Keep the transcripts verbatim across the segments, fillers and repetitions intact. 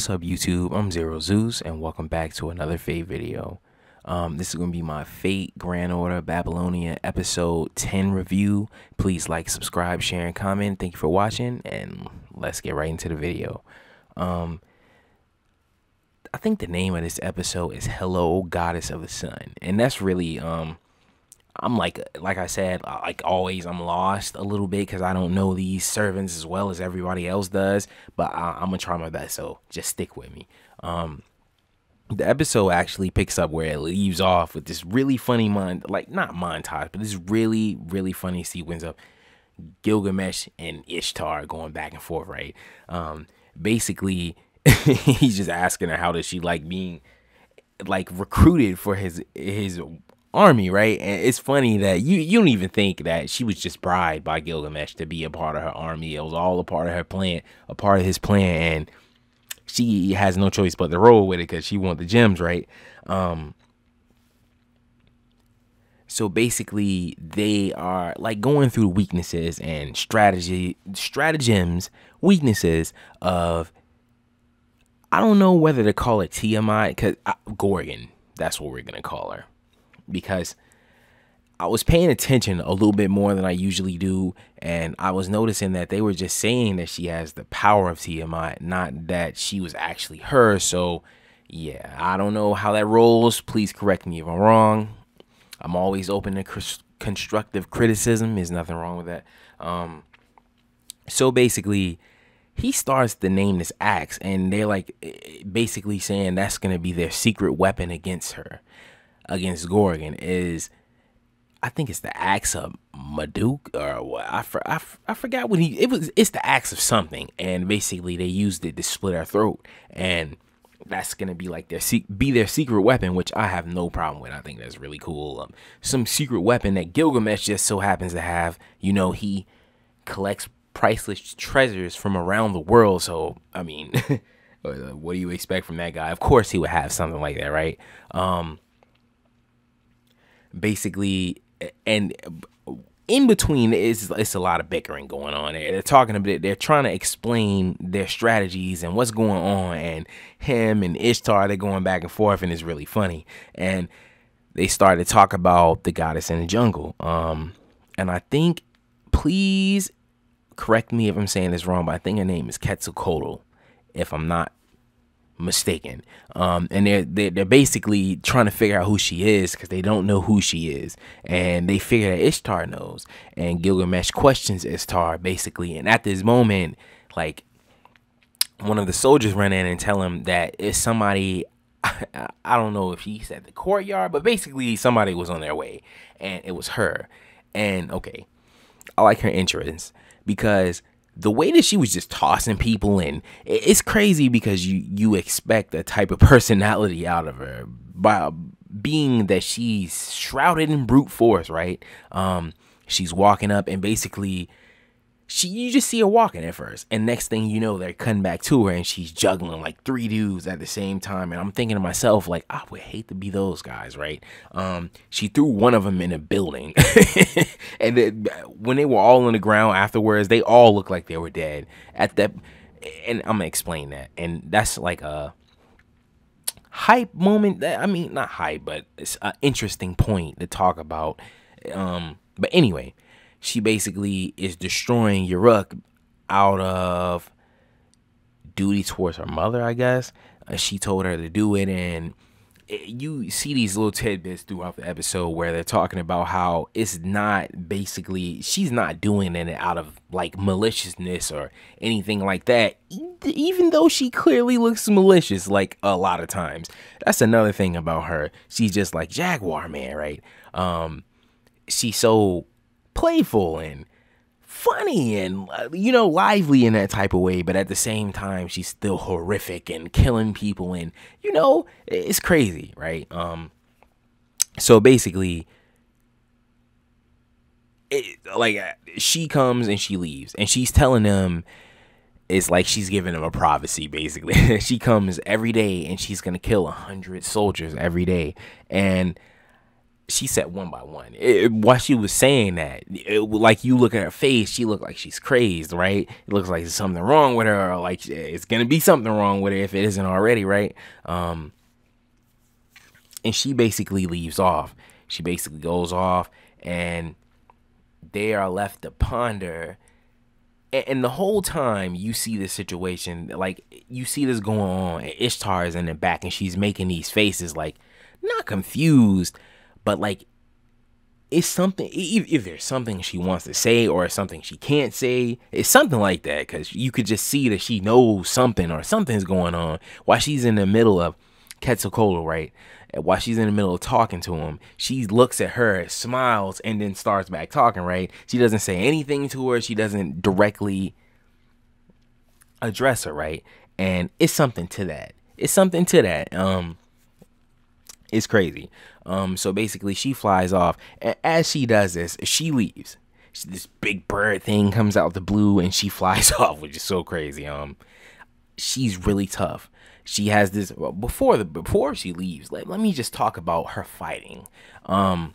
What's up, YouTube? I'm Zero Zeus, and welcome back to another Fate video. Um, this is going to be my Fate Grand Order Babylonia episode ten review. Please like, subscribe, share, and comment. Thank you for watching, and let's get right into the video. Um, I think the name of this episode is Hello, Goddess of the Sun, and that's really... Um, I'm like, like I said, like always, I'm lost a little bit because I don't know these servants as well as everybody else does, but I, I'm going to try my best, so just stick with me. Um, the episode actually picks up where it leaves off with this really funny, mon like not montage, but this really, really funny sequence of Gilgamesh and Ishtar going back and forth, right? Um, basically, he's just asking her how does she like being like recruited for his his army, right? And it's funny that you you don't even think that she was just bribed by Gilgamesh to be a part of her army. It was all a part of her plan, a part of his plan, and she has no choice but to roll with it because she wants the gems, right? Um so basically they are like going through weaknesses and strategy stratagems weaknesses of, I don't know whether to call it Tiamat, because Gorgon, that's what we're gonna call her, because I was paying attention a little bit more than I usually do, and I was noticing that they were just saying that she has the power of Tiamat, not that she was actually her. So yeah, I don't know how that rolls. Please correct me if I'm wrong. I'm always open to constructive criticism. There's nothing wrong with that. Um, so basically, he starts to name this axe, and they're like basically saying that's going to be their secret weapon against her. Against Gorgon is, I think it's the axe of Maduk or what? I for, I, I forgot what he. It was it's the axe of something, and basically they used it to split her throat, and that's gonna be like their be their secret weapon, which I have no problem with. I think that's really cool. Um, some secret weapon that Gilgamesh just so happens to have. You know, he collects priceless treasures from around the world. So I mean, what do you expect from that guy? Of course he would have something like that, right? Um. Basically, and in between is it's a lot of bickering going on. They're talking a bit. They're trying to explain their strategies and what's going on. And him and Ishtar, they're going back and forth, and it's really funny. And they started to talk about the goddess in the jungle. Um, and I think, please correct me if I'm saying this wrong, but I think her name is Quetzalcoatl, if I'm not mistaken. Um and they're, they're they're basically trying to figure out who she is because they don't know who she is, and they figure that Ishtar knows, and Gilgamesh questions Ishtar basically. And at this moment, like, one of the soldiers run in and tell him that it's somebody, I, I don't know if he said the courtyard, but basically somebody was on their way, and it was her. And okay, I like her entrance because the way that she was just tossing people in, it's crazy because you, you expect a type of personality out of her by being that she's shrouded in brute force, right? Um, she's walking up, and basically she you just see her walking at first, and next thing you know, they're cutting back to her, and she's juggling like three dudes at the same time. And I'm thinking to myself, like, I would hate to be those guys, right? Um, she threw one of them in a building. And it, when they were all on the ground afterwards, they all looked like they were dead at that. And I'm gonna explain that. And that's like a hype moment. That, I mean, not hype, but it's an interesting point to talk about. Um, but anyway, she basically is destroying Uruk out of duty towards her mother, I guess. Uh, she told her to do it, and you see these little tidbits throughout the episode where they're talking about how it's not basically, she's not doing it out of like maliciousness or anything like that, even though she clearly looks malicious like a lot of times. That's another thing about her. She's just like Jaguar Man, right? Um, she's so playful and funny and, you know, lively in that type of way, but at the same time she's still horrific and killing people, and, you know, it's crazy, right? Um so basically it, like, she comes and she leaves, and she's telling them, it's like she's giving them a prophecy basically. She comes every day and she's gonna kill a hundred soldiers every day, and she said one by one. It, while she was saying that, it, like, you look at her face, she looked like she's crazed, right? It looks like there's something wrong with her, or like it's gonna be something wrong with her if it isn't already, right? Um, and she basically leaves off. She basically goes off, and they are left to ponder. And the whole time you see this situation, like, you see this going on, and Ishtar is in the back, and she's making these faces, like, not confused, but, like, it's something, if there's something she wants to say or something she can't say, it's something like that, because you could just see that she knows something or something's going on while she's in the middle of Quetzalcoatl, right? While she's in the middle of talking to him, she looks at her, smiles, and then starts back talking, right? She doesn't say anything to her. She doesn't directly address her, right? And it's something to that. It's something to that. Um, it's crazy. Um, so basically, she flies off. And as she does this, she leaves. She, this big bird thing comes out the blue, and she flies off, which is so crazy. Um, she's really tough. She has this, well, before the before she leaves, let, let me just talk about her fighting. Um,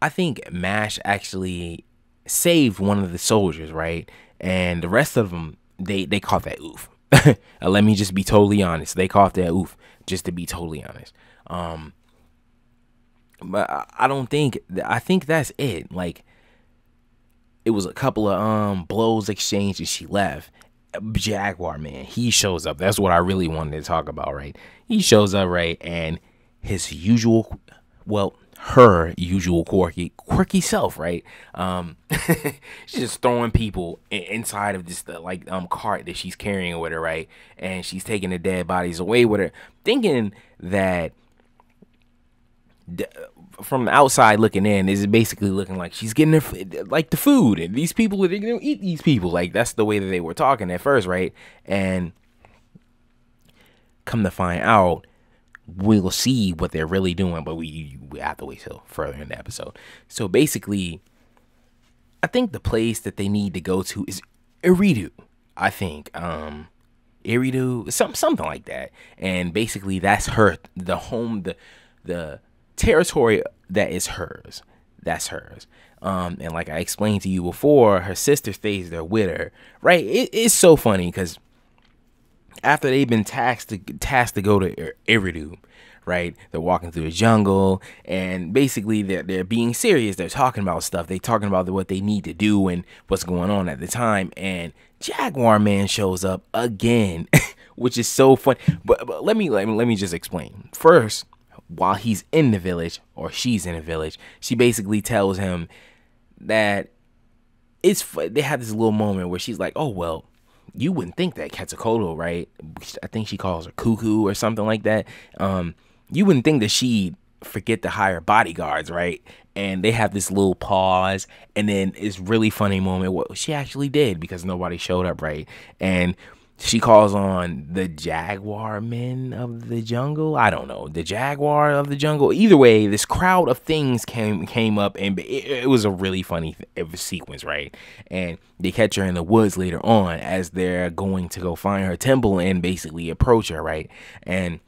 I think Mash actually saved one of the soldiers, right? And the rest of them, they, they caught that oof. Let me just be totally honest. They caught that oof, just to be totally honest. Um, but I don't think, I think that's it. Like, it was a couple of um blows exchanged and she left. Jaguar Man, he shows up. That's what I really wanted to talk about, right? He shows up, right? And his usual, well, her usual quirky quirky self, right? Um she's just throwing people inside of this like um cart that she's carrying with her, right? And she's taking the dead bodies away with her, thinking that from the outside looking in, is basically looking like she's getting her, like, the food, and these people are gonna eat these people. Like, that's the way that they were talking at first, right? And come to find out, we'll see what they're really doing, but we, we have to wait till further in the episode. So basically, I think the place that they need to go to is Eridu. I think um Eridu, some something like that. And basically, that's her, the home, the the territory that is hers. That's hers. Um, and like I explained to you before, her sister stays there with her, right? It, it's so funny because after they've been tasked to, tasked to go to Eridu, right? They're walking through the jungle, and basically they're, they're being serious. They're talking about stuff. They're talking about what they need to do and what's going on at the time. And Jaguar Man shows up again, which is so funny. But, but let me, let me, let me just explain. First, while he's in the village, or she's in the village, she basically tells him that it's, they have this little moment where she's like, oh, well, you wouldn't think that Quetzalcoatl, right? I think she calls her cuckoo or something like that. Um, you wouldn't think that she'd forget to hire bodyguards, right? And they have this little pause, and then it's really funny moment what she actually did, because nobody showed up, right? And she calls on the Jaguar Men of the jungle. I don't know. The Jaguar of the jungle. Either way, this crowd of things came came up, and it, it was a really funny th sequence, right? And they catch her in the woods later on as they're going to go find her temple and basically approach her, right? And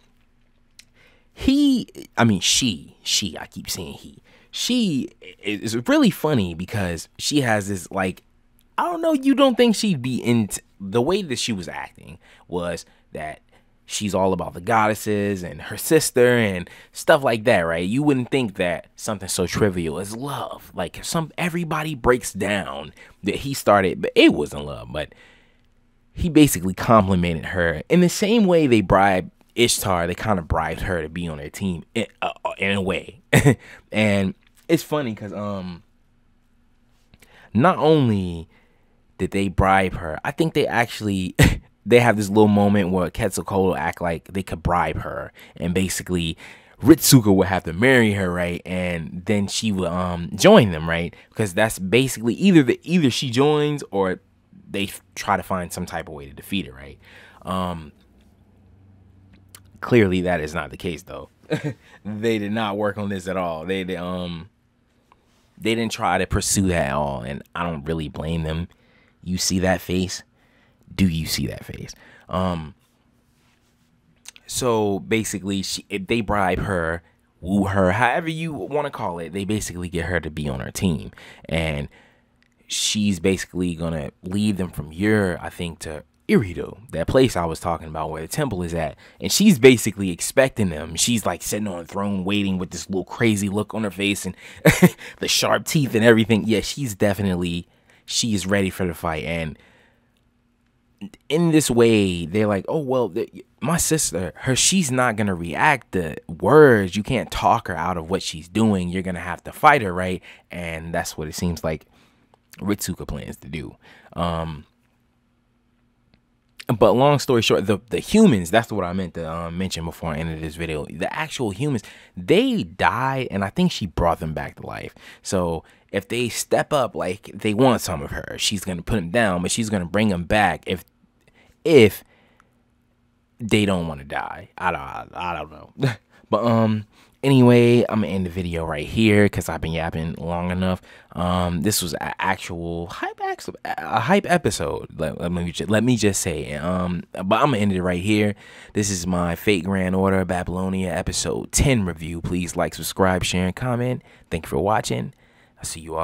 he, I mean, she, she, I keep saying he. She is really funny because she has this, like, I don't know, you don't think she'd be in... The way that she was acting was that she's all about the goddesses and her sister and stuff like that, right? You wouldn't think that something so trivial as love. Like, some everybody breaks down that he started, but it wasn't love. But he basically complimented her. In the same way they bribed Ishtar, they kind of bribed her to be on their team in, uh, in a way. And it's funny because um, not only... did they bribe her? I think they actually, they have this little moment where Quetzalcoatl act like they could bribe her, and basically Ritsuka would have to marry her, right? And then she would um join them, right? Because that's basically either the either she joins or they try to find some type of way to defeat her, right? Um, clearly that is not the case though. They did not work on this at all. They, they um they didn't try to pursue that at all, and I don't really blame them. You see that face? Do you see that face? Um, so basically, she, they bribe her woo her, however you want to call it. They basically get her to be on her team, and she's basically gonna lead them from Ur, I think, to Eridu, that place I was talking about where the temple is at. And she's basically expecting them. She's like sitting on a throne waiting with this little crazy look on her face and the sharp teeth and everything. Yeah, she's definitely, she is ready for the fight. And in this way, they're like, oh, well, the, my sister, her, she's not going to react to words. You can't talk her out of what she's doing. You're going to have to fight her, right? And that's what it seems like Ritsuka plans to do. Um, But long story short, the, the humans, that's what I meant to um, mention before I ended this video. The actual humans, they died, and I think she brought them back to life. So if they step up, like, they want some of her, she's going to put them down, but she's going to bring them back if if they don't want to die. I don't, I don't know. But um, anyway, I'm going to end the video right here because I've been yapping long enough. Um, this was an actual hype, a hype episode. Let, let, me, let me just say. Um, but I'm going to end it right here. This is my Fate Grand Order Babylonia episode ten review. Please like, subscribe, share, and comment. Thank you for watching. I'll see you all next time.